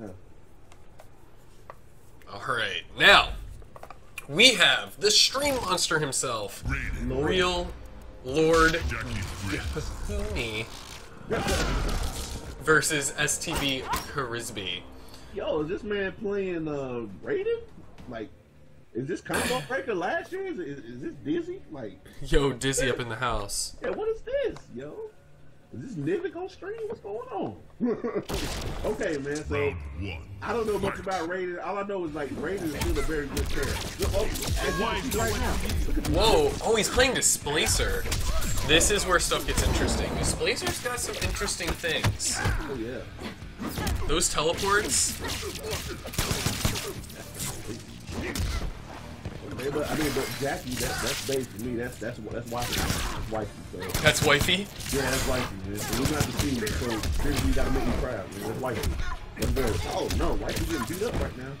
Yeah. Alright, now we have the stream monster himself, Raiden. Real LordHoonie versus STB Krizbe. Yo, is this man playing Raiden? Like, is this Combo Breaker last year? Is this Dizzy? Like, yo, Dizzy up in the house. Yeah, what is this, yo? Is this Nivik on stream? What's going on? Okay, man, so I don't know much about Raiden. All I know is like Raiden is still a very good character. Whoa, oh, he's playing Displacer. This is where stuff gets interesting. Displacer's got some interesting things. Oh, yeah. Those teleports. But, I mean, but Jackie, that's base for me. That's wifey. That's wifey? Yeah, that's wifey, man. So we're not to see you, so you gotta make me proud, man. That's wifey. Oh, no, wifey's getting beat up right now.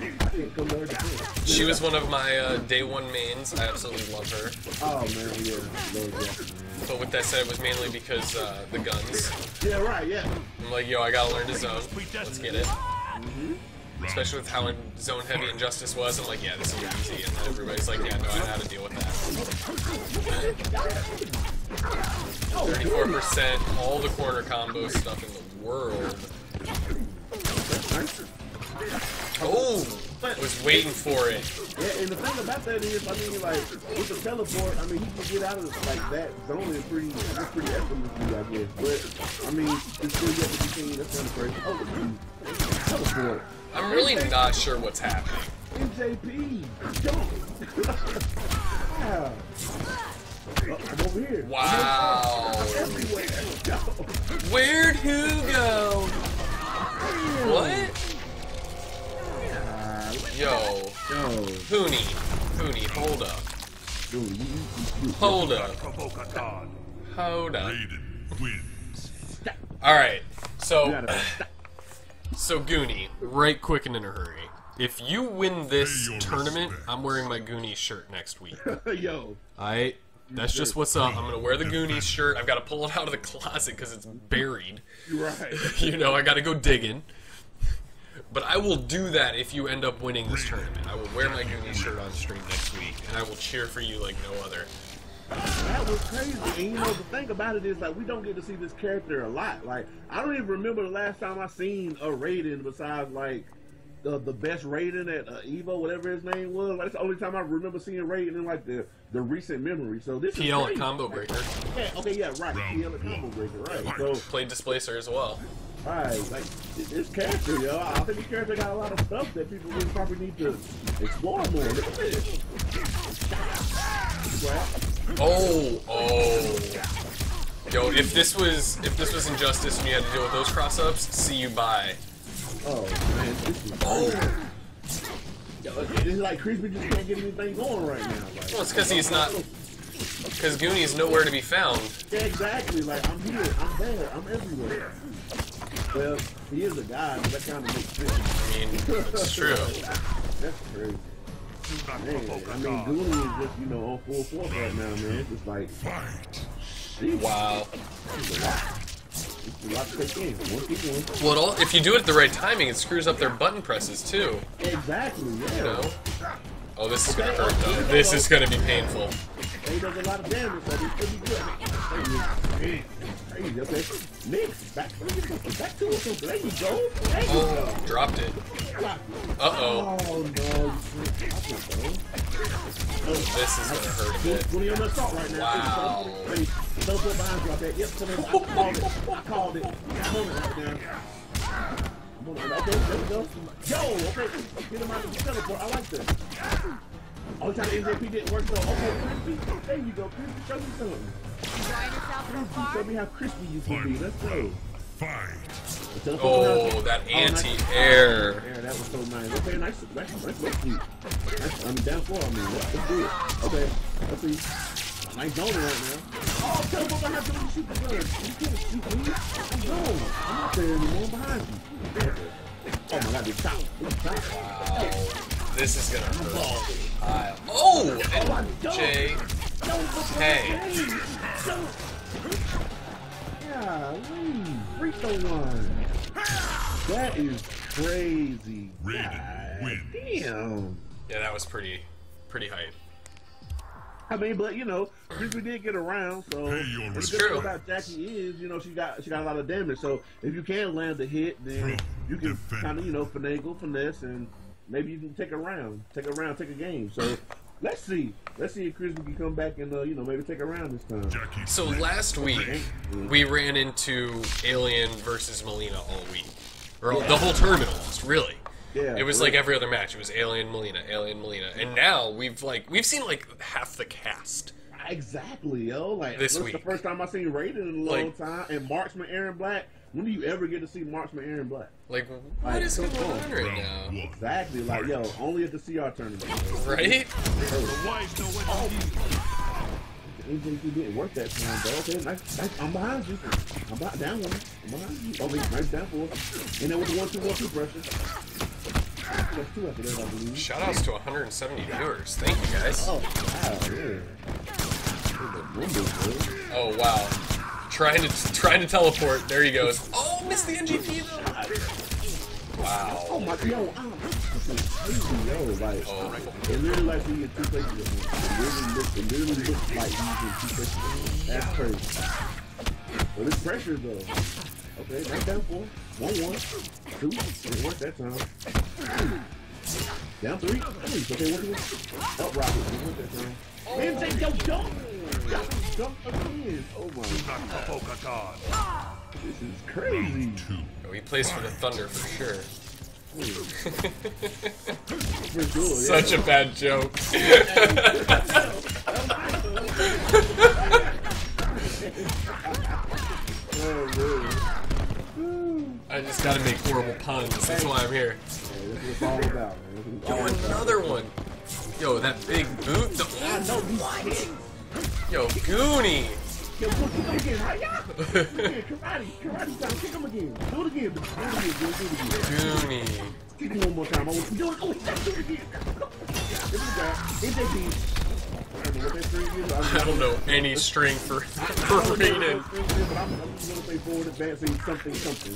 I can't come to her defense. She was one of my day one mains. I absolutely love her. Oh, man, yeah. Lord Jackie, man. But with that said, it was mainly because the guns. Yeah, right, yeah. I'm like, yo, I gotta learn to zone. Let's get it. Mm-hmm. Especially with how zone-heavy Injustice was, I'm like, yeah, this is easy, and then everybody's like, yeah, no, I know how to deal with that. 34%, all the corner combo stuff in the world. Oh! I was waiting for it. Yeah, and the thing about that is, I mean, like, with the teleport, I mean, he can get out of, like, that zone is pretty effortlessly, I guess. But, I mean, it's still yet to be seen, that's kind of crazy. Oh, teleport. I'm really not sure what's happening. MJP, wow. I'm over here. Wow. Where'd who go? What? Yo. Hoonie, hold up. Hold up. Alright, so... So, Goonie, right quick and in a hurry. If you win this tournament, I'm wearing my Goonie shirt next week. Yo. Alright? That's just what's up. I'm going to wear the Goonie shirt. I've got to pull it out of the closet because it's buried. Right. You know, I got to go digging. But I will do that if you end up winning this tournament. I will wear my Goonie shirt on stream next week, and I will cheer for you like no other. That was crazy, and you know, the thing about it is, like, we don't get to see this character a lot. Like, I don't even remember the last time I seen a Raiden besides, like, the best Raiden at EVO, whatever his name was. Like, it's the only time I remember seeing Raiden in, like, the recent memory. So this PL is PL at Combo Breaker. Yeah, okay, yeah, right. PL at Combo Breaker, right. So, played Displacer as well. Alright, like, this character, yo, I think this character got a lot of stuff that people really probably need to explore more. Look at this. Oh. Yo, if this was Injustice and you had to deal with those cross-ups, see you bye. Oh, man, this is yo, it's like Krizbe just can't get anything going right now. Like, well, it's because he's not... Because Goonie is nowhere to be found. Yeah, exactly, like, I'm here, I'm there, I'm everywhere. Well, he is a guy, but that kind of makes sense. I mean, it's true. That's crazy. Man, I mean, Goonie is just, you know, on full force right now, man. It's just like... Geez. Wow. It's a lot. It's a lot to take in. Well, if you do it at the right timing, it screws up their button presses, too. Exactly, yeah. You know? Oh, this is going to hurt, though. This is going to be painful. He does a lot of damage, but he's pretty good. Crazy, okay. Mix, back to it. There you go. Oh, dropped it. Uh-oh. Oh, no. This is gonna hurt a bit. Wow. I called it. I'm on it right now. I'm on it. Okay, there we go. Yo, okay. Get him out of the teleport. I like this. All the time the MVP didn't work though. Okay, Krizbe, there you go. Krizbe, show me something. Krizbe, show me how Krizbe you can be. Let's go. Oh, that anti-air. Oh, nice. That was so nice. Okay, nice. I'm down for it. I mean, let's do it. Okay, let's see. Nice donor right now. Oh, tell him I have to shoot the gun. You can't shoot me. I'm not there anymore. I'm behind you. Oh my God, this shot. This is gonna hurt. Oh! MJ. Hey. Yeah, freak the one. That is crazy. Raiden wins. Damn. Yeah, that was pretty hype. I mean, but you know, Krizbe did get around, so it's true. How Jackie is, you know, she got a lot of damage. So if you can land a hit, then you can kind of, you know, finagle, finesse, and maybe you can take a game. So let's see if Krizbe can come back and you know, maybe take a round this time. Jackie. So last week we ran into Alien versus Mileena all week, or the whole tournament almost, really. Yeah, it was like every other match. It was Alien, Mileena, Alien, Mileena, and now we've seen like half the cast. Exactly, yo. Like this week, the first time I seen Raiden in a long time, and Marksman Erron Black. When do you ever get to see Marksman Erron Black? Like what is going on right now? Exactly, like yo, only at the cR tournament, right? You didn't work that time, bro. Okay, nice. I'm behind you. I'm down one. I'm behind you. Oh, wait, nice down for us. And then with the 1-2-1-2 pressure. Shoutouts to 170 viewers. Thank you guys. Oh wow. Oh wow. Trying to teleport. There he goes. Oh, missed the NGP though. Wow. Oh my yo. It literally like you get two places. It literally looks like you get two places. That's crazy. But it's pressure though. Okay, right down 4. 1-1. 2. Didn't work that time. Down 3. Okay, what do we? Oh, Rocket. Didn't work that time. Man, take your jump! Jump again! Oh my god. This is crazy. Oh, he plays for the Thunder for sure. For sure, yeah. Such a bad joke. Oh, man. I just gotta make horrible puns. That's why I'm here. Yo, another one. Yo, that big boot. The what? Yo, Goonie. Yo, karate. Kick him again. Do it again. Goonie. Kick him one more time. I want to do it. Oh, he does it again. I don't know any string for Raiden. But I'm going to say forward advancing something.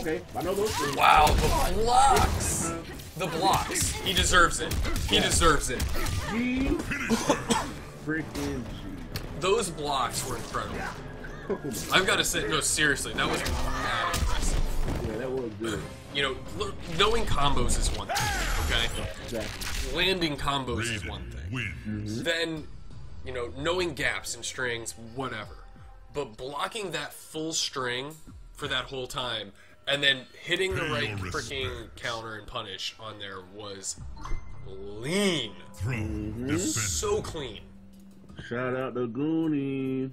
Okay, I know those things. Wow, the blocks! The blocks. He deserves it. He deserves it. Freaking those blocks were incredible. I've got to say, no, seriously, that was mad impressive. Yeah, that was good. You know, knowing combos is one thing, okay? Exactly. Landing combos is one thing. Mm-hmm. Then, you know, knowing gaps and strings, whatever. But blocking that full string for that whole time, and then hitting the right freaking counter and punish on there was clean. So clean. Shout out to Goonie.